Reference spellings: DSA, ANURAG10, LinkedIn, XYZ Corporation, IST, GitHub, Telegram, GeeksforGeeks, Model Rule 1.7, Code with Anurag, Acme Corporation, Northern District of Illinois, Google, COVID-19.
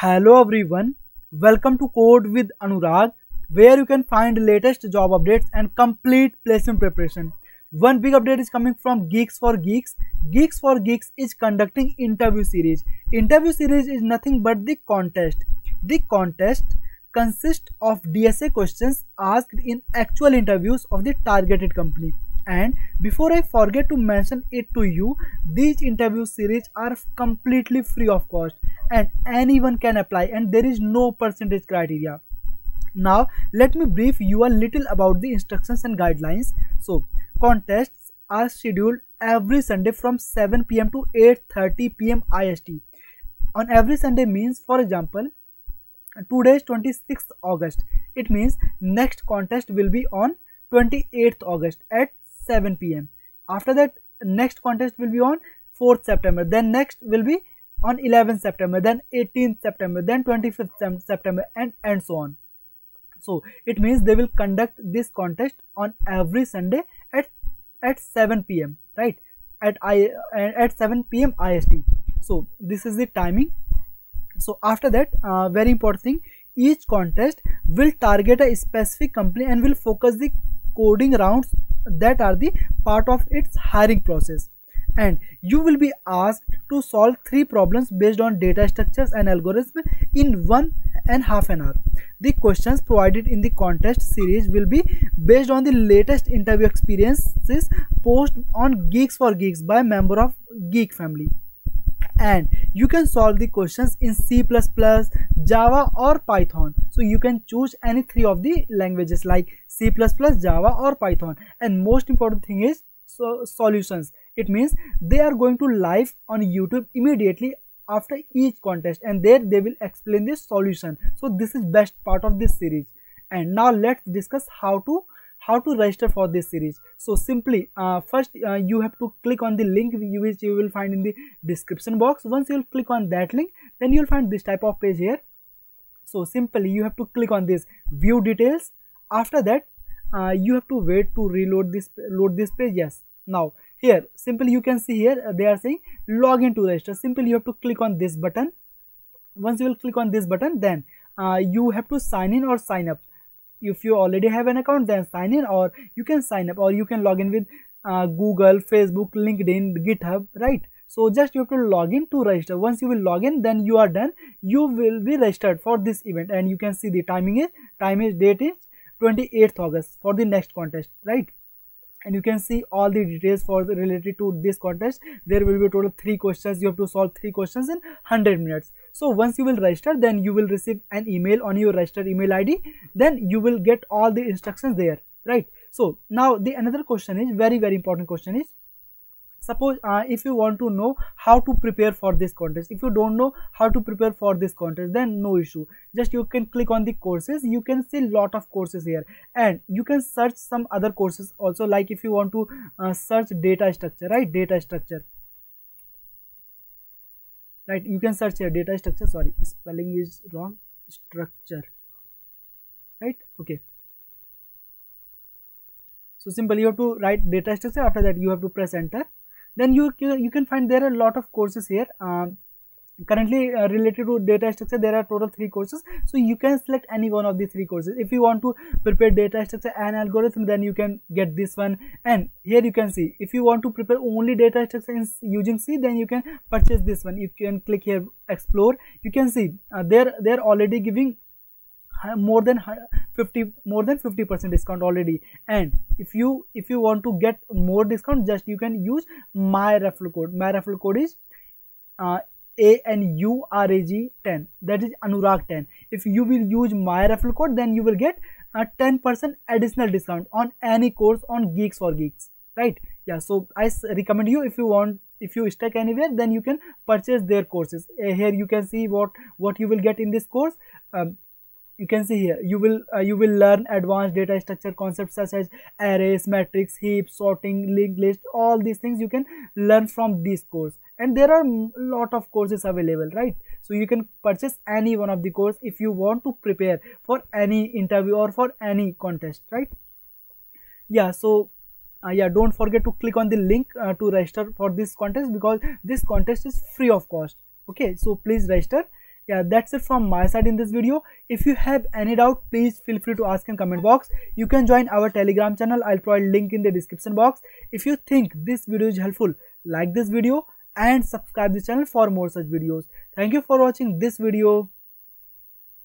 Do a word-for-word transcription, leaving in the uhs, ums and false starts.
Hello everyone, welcome to Code with Anurag, where you can find latest job updates and complete placement preparation. One big update is coming from GeeksforGeeks. GeeksforGeeks is conducting interview series. Interview series is nothing but the contest. The contest consists of D S A questions asked in actual interviews of the targeted company. And before I forget to mention it to you, these interview series are completely free of cost and anyone can apply, and there is no percentage criteria. Now let me brief you a little about the instructions and guidelines. So contests are scheduled every Sunday from seven p m to eight thirty p m I S T. On every Sunday means, for example, today is twenty-sixth August. It means next contest will be on twenty-eighth August at seven p m After that, next contest will be on fourth September, then next will be on eleventh September, then eighteenth September, then twenty-fifth September, and and so on. So it means they will conduct this contest on every Sunday at at seven p m right, at I at seven p m I S T. So this is the timing. So after that, uh, very important thing, each contest will target a specific company and will focus the coding rounds that are the part of its hiring process, and you will be asked to solve three problems based on data structures and algorithms in one and half an hour. The questions provided in the contest series will be based on the latest interview experiences posted on GeeksforGeeks by member of Geek family, and you can solve the questions in C plus plus, Java or Python. So you can choose any three of the languages like C plus plus, Java or Python. And most important thing is so solutions. It means they are going to live on YouTube immediately after each contest, and there they will explain the solution. So this is best part of this series. And now let's discuss how to how to register for this series. So simply uh, first uh, you have to click on the link which you will find in the description box. Once you will click on that link, then you will find this type of page here. So simply you have to click on this view details. After that, uh, you have to wait to reload this load this page. Yes, now here simply you can see here uh, they are saying login to register. Simply you have to click on this button. Once you will click on this button, then uh, you have to sign in or sign up. If you already have an account, then sign in, or you can sign up, or you can log in with uh, Google, Facebook, LinkedIn, GitHub, right? So just you have to log in to register. Once you will log in, then you are done. You will be registered for this event, and you can see the timing is time is date is twenty-eighth August for the next contest, right? And you can see all the details for the related to this contest. There will be a total three questions. You have to solve three questions in one hundred minutes. So once you will register, then you will receive an email on your registered email I D. Then you will get all the instructions there, right? So now the another question is very very important question is, suppose uh, if you want to know how to prepare for this contest, if you don't know how to prepare for this contest, then no issue. Just you can click on the courses. You can see lot of courses here, and you can search some other courses also, like if you want to uh, search data structure, right? Data structure, right? You can search here data structure. Sorry, spelling is wrong. Structure, right? Okay. So simply you have to write data structure. After that, you have to press enter. Then you, you can find there are a lot of courses here. Um, currently uh, related to data structure, there are total three courses. So you can select any one of the three courses. If you want to prepare data structure and algorithm, then you can get this one. And here you can see, if you want to prepare only data structure in, using C, then you can purchase this one. You can click here explore. You can see uh, they're, they're already giving more than fifty more than fifty percent discount already, and if you if you want to get more discount, just you can use my referral code. My referral code is uh, A N U R A G ten, that is Anurag ten. If you will use my referral code, then you will get a ten percent additional discount on any course on GeeksforGeeks, right? Yeah, so I recommend you, if you want if you stuck anywhere, then you can purchase their courses. Uh, here you can see what what you will get in this course. um, You can see here you will uh, you will learn advanced data structure concepts such as arrays, matrix, heaps, sorting, linked list. All these things you can learn from this course, and there are lot of courses available, right? So you can purchase any one of the course if you want to prepare for any interview or for any contest, right? Yeah, so uh, yeah, don't forget to click on the link uh, to register for this contest, because this contest is free of cost. Okay, so please register. yeah, that's it from my side in this video. If you have any doubt, please feel free to ask in comment box. You can join our Telegram channel. I'll provide link in the description box. If you think this video is helpful, like this video and subscribe this channel for more such videos. Thank you for watching this video.